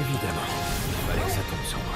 Évidemment, il fallait que ça tombe sur moi.